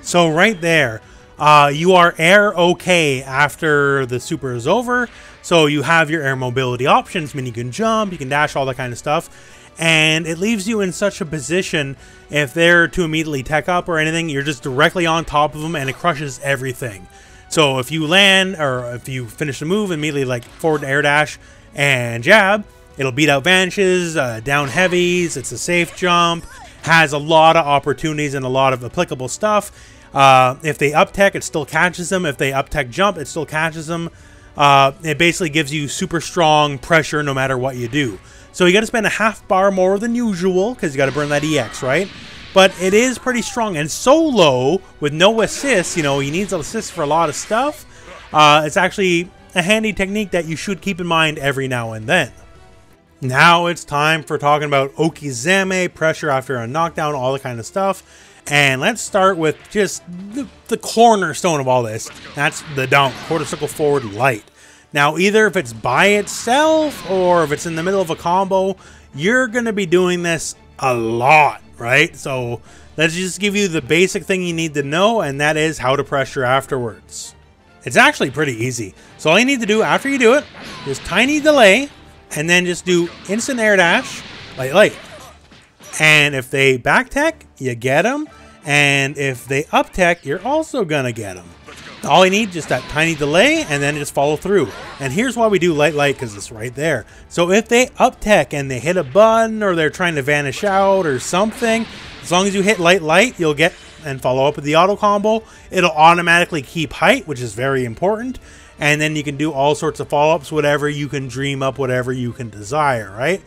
So right there, You are air okay after the super is over, so you have your air mobility options. I mean, you can jump, you can dash, all that kind of stuff. And it leaves you in such a position, if they're to immediately tech up or anything, you're just directly on top of them and it crushes everything. So if you land, or if you finish the move, immediately like forward air dash and jab, it'll beat out vanishes, down heavies, it's a safe jump, has a lot of opportunities and a lot of applicable stuff. If they up tech, it still catches them. If they up tech jump, it still catches them. It basically gives you super strong pressure no matter what you do. So you got to spend a half bar more than usual because you got to burn that EX, right? But it is pretty strong. And solo with no assists, you know, he needs assists for a lot of stuff. It's actually a handy technique that you should keep in mind every now and then. Now it's time for talking about Okizeme, pressure after a knockdown, all that kind of stuff. And let's start with just the cornerstone of all this. That's the down, quarter circle forward light. Now, either if it's by itself or if it's in the middle of a combo, you're going to be doing this a lot, right? So let's just give you the basic thing you need to know, and that is how to pressure afterwards. It's actually pretty easy. So all you need to do after you do it is tiny delay and then just do instant air dash, light, light. And if they back tech, you get them. And if they up tech, you're also going to get them. All you need is just that tiny delay and then just follow through. And here's why we do light light, because it's right there. So if they up tech and they hit a button or they're trying to vanish out or something, as long as you hit light light, you'll get and follow up with the auto combo. It'll automatically keep height, which is very important. And then you can do all sorts of follow-ups, whatever you can dream up, whatever you can desire, right?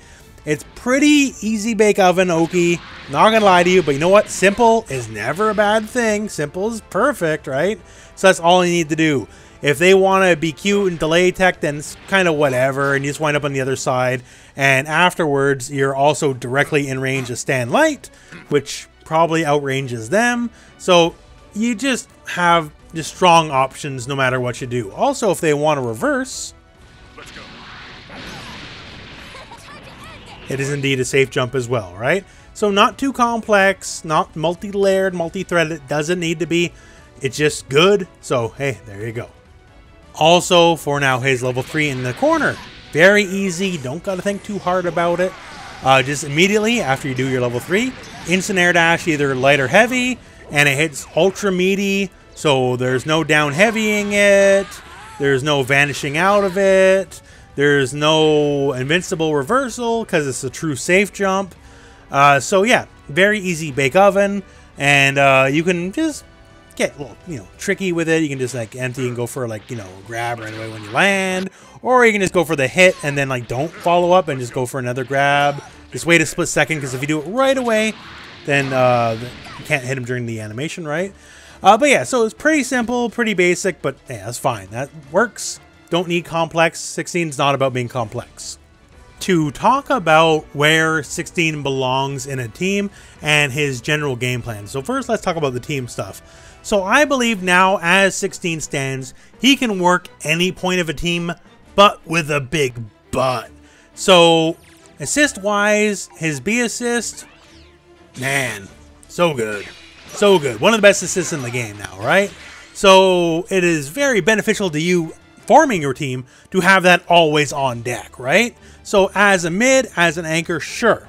It's pretty easy bake oven, Oki. Not gonna lie to you, but you know what? Simple is never a bad thing. Simple is perfect, right? So that's all you need to do. If they want to be cute and delay tech, then it's kind of whatever, and you just wind up on the other side. And afterwards, you're also directly in range of stand light, which probably outranges them. So you just have just strong options no matter what you do. Also, if they want to reverse, it is indeed a safe jump as well, right? So not too complex, not multi-layered, multi-threaded. It doesn't need to be. It's just good. So, hey, there you go. Also, for now, Haze level 3 in the corner. Very easy. Don't got to think too hard about it. Just immediately after you do your level 3, instant air dash, either light or heavy, and it hits ultra meaty. So there's no down heavying it. There's no vanishing out of it. There's no invincible reversal because it's a true safe jump. So yeah, very easy bake oven, and you can just get a little, you know, tricky with it. You can just like empty and go for like, you know, grab right away when you land, or you can just go for the hit and then like don't follow up and just go for another grab. Just wait a split second, because if you do it right away, then you can't hit him during the animation, right? But yeah, so it's pretty simple, pretty basic, but yeah, that's fine. That works. Don't need complex. 16 is not about being complex. To talk about where 16 belongs in a team and his general game plan. So first, let's talk about the team stuff. So I believe now, as 16 stands, he can work any point of a team, but with a big but. So assist-wise, his B assist, man, so good. So good. One of the best assists in the game now, right? So it is very beneficial to you forming your team to have that always on deck, right? So as a mid, as an anchor, sure.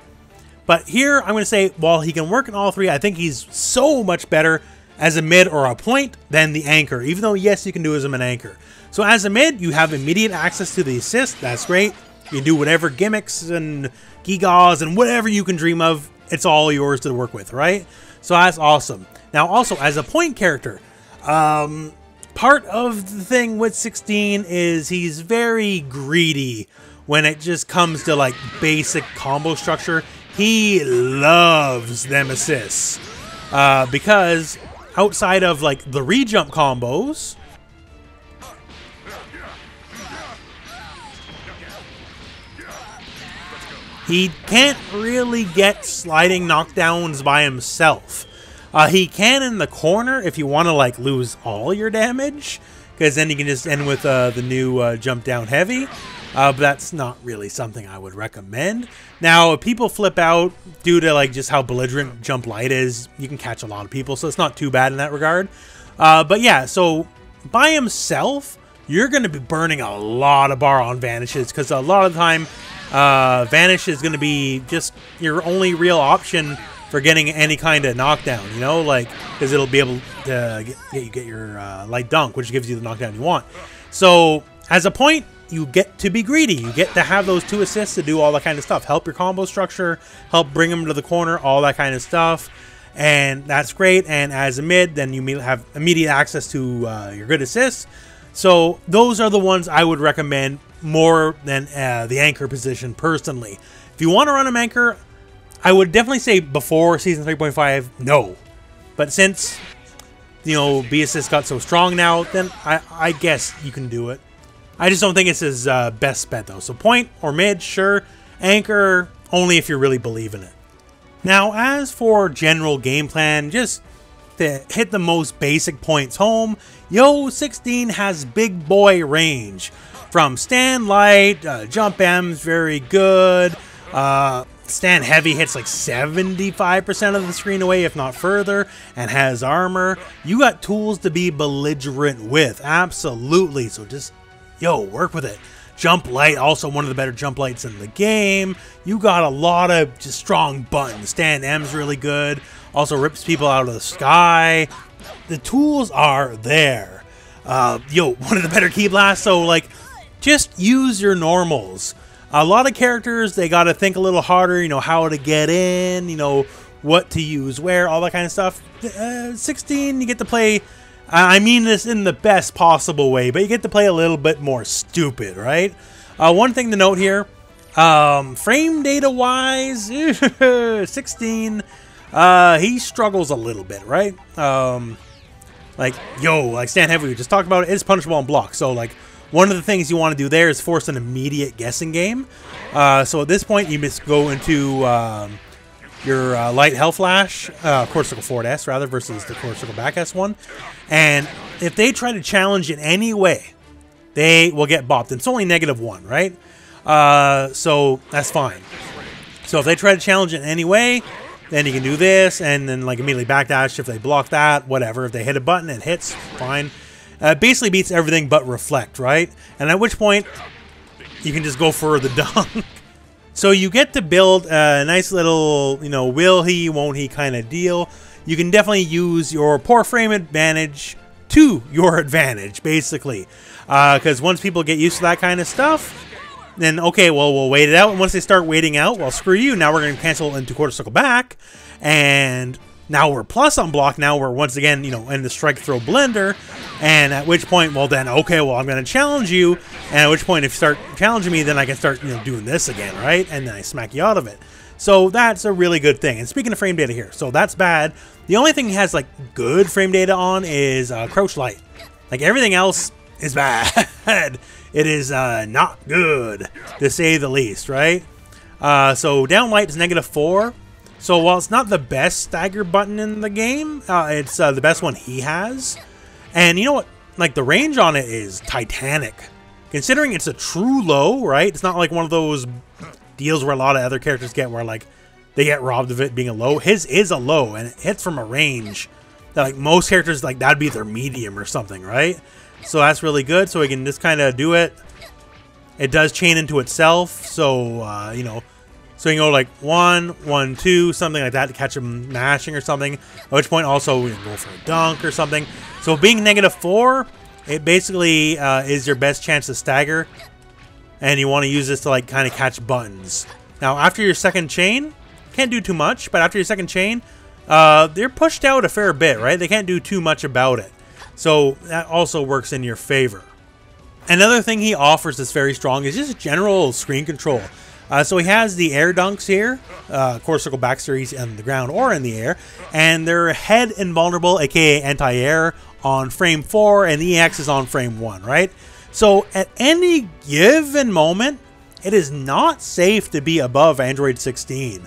But here I'm going to say, while he can work in all three, I think he's so much better as a mid or a point than the anchor, even though yes, you can do as an anchor. So as a mid, you have immediate access to the assist. That's great. You do whatever gimmicks and gigas and whatever you can dream of. It's all yours to work with, right? So that's awesome. Now also as a point character, part of the thing with 16 is he's very greedy when it just comes to like basic combo structure. He loves them assists because outside of like the rejump combos, he can't really get sliding knockdowns by himself. He can in the corner if you want to like lose all your damage, because then you can just end with the new jump down heavy, but that's not really something I would recommend. Now if people flip out due to like just how belligerent jump light is, you can catch a lot of people, so it's not too bad in that regard. But yeah, so by himself, you're going to be burning a lot of bar on vanishes, because a lot of the time, vanish is going to be just your only real option for getting any kind of knockdown, you know, like, because it'll be able to get your light dunk, which gives you the knockdown you want. So as a point, you get to be greedy. You get to have those two assists to do all that kind of stuff, help your combo structure, help bring them to the corner, all that kind of stuff. And that's great. And as a mid, then you have immediate access to your good assists. So those are the ones I would recommend more than the anchor position personally. If you want to run an anchor, I would definitely say before Season 3.5, no. But since, you know, B-Assist got so strong now, then I guess you can do it. I just don't think it's his best bet, though. So point or mid, sure. Anchor, only if you really believe in it. Now, as for general game plan, just to hit the most basic points home, Yo 16 has big boy range. From stand light, jump M's very good. Stand heavy hits like 75% of the screen away, if not further, and has armor. You got tools to be belligerent with, absolutely. So just, yo, work with it. Jump light, also one of the better jump lights in the game. You got a lot of just strong buttons. Stand M's really good. Also rips people out of the sky. The tools are there. Yo, one of the better key blasts. So like, just use your normals. A lot of characters, they got to think a little harder, you know, how to get in, you know, what to use where, all that kind of stuff. 16, you get to play, I mean this in the best possible way, but you get to play a little bit more stupid, right? One thing to note here, frame data-wise, 16, he struggles a little bit, right? Like, yo, like stand heavy, we just talked about it, it's punishable on block, so like, one of the things you want to do there is force an immediate guessing game. So at this point, you must go into your light Hell Flash, Corsical forward S rather, versus the Corsical back S one. And if they try to challenge in any way, they will get bopped. And it's only -1, right? So that's fine. So if they try to challenge in any way, then you can do this and then like immediately backdash if they block that, whatever. If they hit a button, it hits, fine. Basically beats everything but reflect, right? And at which point, you can just go for the dunk. So you get to build a nice little, you know, will he, won't he kind of deal. You can definitely use your poor frame advantage to your advantage, basically. Because once people get used to that kind of stuff, then, okay, well, we'll wait it out. And once they start waiting out, well, screw you. Now we're going to cancel into quarter circle back. And now we're plus on block, now we're once again, you know, in the strike throw blender, and at which point, well then, okay, well I'm going to challenge you, and at which point if you start challenging me, then I can start, you know, doing this again, right? And then I smack you out of it. So that's a really good thing. And speaking of frame data here, so that's bad. The only thing he has like good frame data on is crouch light. Like everything else is bad. It is not good, to say the least, right? So down light is -4. So while it's not the best stagger button in the game, it's the best one he has. And you know what? Like the range on it is titanic. Considering it's a true low, right? It's not like one of those deals where a lot of other characters get where like they get robbed of it being a low. His is a low and it hits from a range that like most characters, like that'd be their medium or something, right? So that's really good. So he can just kind of do it. It does chain into itself. So, you know, so you can go like 1, 1, 2, something like that to catch him mashing or something. At which point also we can go for a dunk or something. So being -4, it basically is your best chance to stagger. And you want to use this to like kind of catch buttons. Now after your second chain, can't do too much. But after your second chain, they're pushed out a fair bit, right? They can't do too much about it. So that also works in your favor. Another thing he offers that's very strong is just general screen control. So he has the air dunks here, core circle back series on the ground or in the air, and they're head invulnerable, aka anti-air, on frame 4, and the EX is on frame 1, right? So at any given moment, it is not safe to be above Android 16,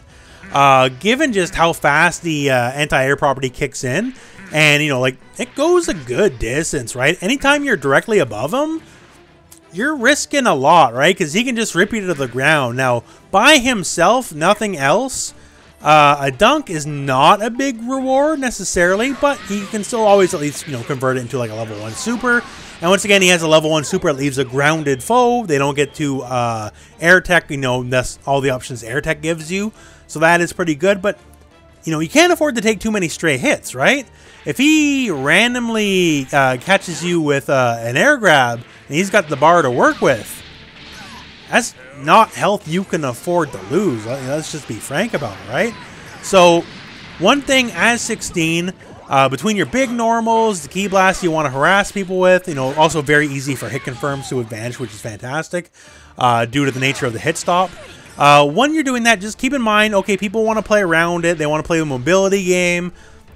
given just how fast the anti-air property kicks in, and you know, like it goes a good distance, right? Anytime you're directly above him, you're risking a lot, right? Because he can just rip you to the ground. Now, by himself, nothing else, A dunk is not a big reward necessarily, but he can still always at least, you know, convert it into like a level 1 super. And once again, he has a level 1 super. It leaves a grounded foe. They don't get to air tech, you know, that's all the options air tech gives you. So that is pretty good, but you know, you can't afford to take too many stray hits, right? If he randomly catches you with an air grab and he's got the bar to work with, that's not health you can afford to lose. Let's just be frank about it, right? So one thing as 16, between your big normals, the key blast you want to harass people with, you know, also very easy for hit confirms to advantage, which is fantastic due to the nature of the hit stop. When you're doing that, just keep in mind, okay, people want to play around it. They want to play the mobility game,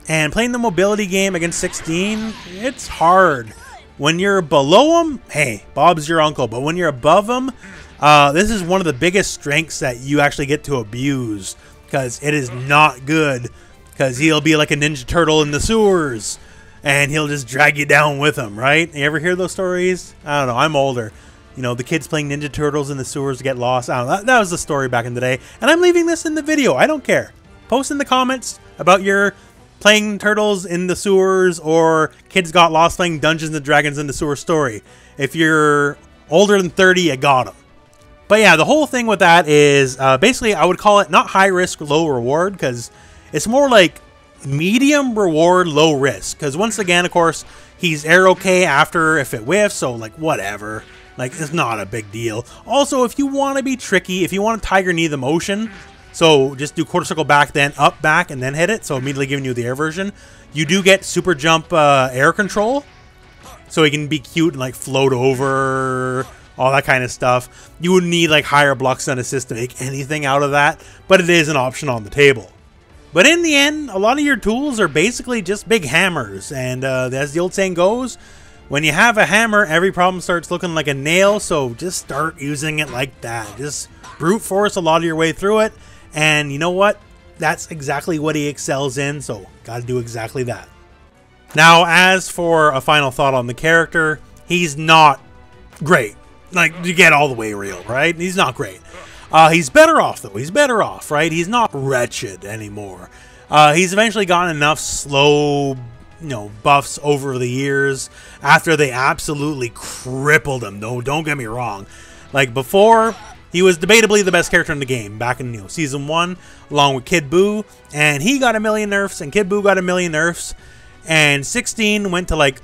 and playing the mobility game against 16, it's hard. When you're below them, hey, Bob's your uncle. But when you're above them, this is one of the biggest strengths that you actually get to abuse, because it is not good, because he'll be like a Ninja Turtle in the sewers and he'll just drag you down with him, right? You ever hear those stories? I don't know. I'm older. You know, the kids playing Ninja Turtles in the sewers get lost. I don't know. That was the story back in the day. And I'm leaving this in the video. I don't care. Post in the comments about your playing turtles in the sewers or kids got lost playing Dungeons and Dragons in the sewer story. If you're older than 30, you got them. But yeah, the whole thing with that is basically I would call it not high risk, low reward, because it's more like medium reward, low risk. Because once again, of course, he's air okay after if it whiffs. So like whatever. Like, it's not a big deal. Also, if you want to be tricky, if you want to Tiger Knee the motion, so just do quarter circle back, then up, back, and then hit it. So immediately giving you the air version. You do get super jump air control. So he can be cute and, like, float over, all that kind of stuff. You would need, like, higher blocks on assist to make anything out of that. But it is an option on the table. But in the end, a lot of your tools are basically just big hammers. And as the old saying goes, when you have a hammer, every problem starts looking like a nail, so just start using it like that. Just brute force a lot of your way through it, and you know what? That's exactly what he excels in, so gotta do exactly that. Now, as for a final thought on the character, he's not great. Like, you get all the way real, right? He's not great. He's better off, though. He's better off, right? He's not wretched anymore. He's eventually gotten enough slow, you know, buffs over the years after they absolutely crippled him. No, don't get me wrong. Like before, he was debatably the best character in the game back in, you know, season 1 along with Kid Boo, and he got a million nerfs and Kid Boo got a million nerfs, and 16 went to like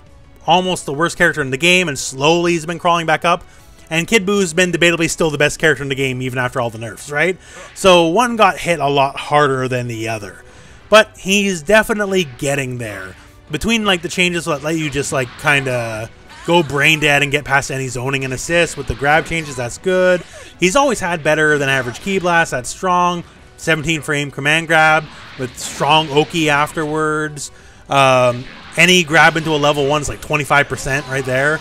almost the worst character in the game, and slowly he's been crawling back up, and Kid Boo's been debatably still the best character in the game even after all the nerfs, right? So one got hit a lot harder than the other, but he's definitely getting there. Between like the changes that let you just like kind of go brain dead and get past any zoning and assist with the grab changes, that's good. He's always had better than average key blast, that's strong. 17 frame command grab with strong Oki afterwards. Any grab into a level 1 is like 25% right there.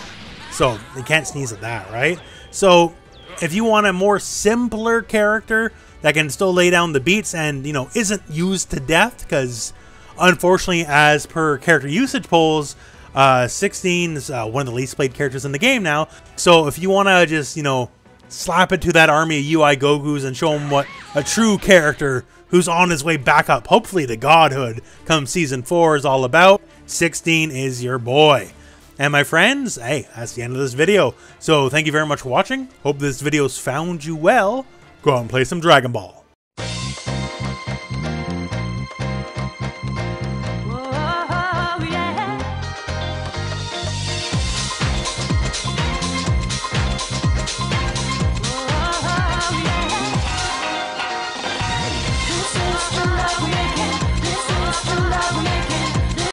So you can't sneeze at that, right? So if you want a more simpler character that can still lay down the beats and, you know, isn't used to death, because unfortunately, as per character usage polls, 16 is one of the least played characters in the game now. So if you want to just, you know, slap it to that army of UI Gokus and show them what a true character who's on his way back up, hopefully to godhood, come season 4 is all about, 16 is your boy. And my friends, hey, that's the end of this video. So thank you very much for watching. Hope this video's found you well. Go out and play some Dragon Ball.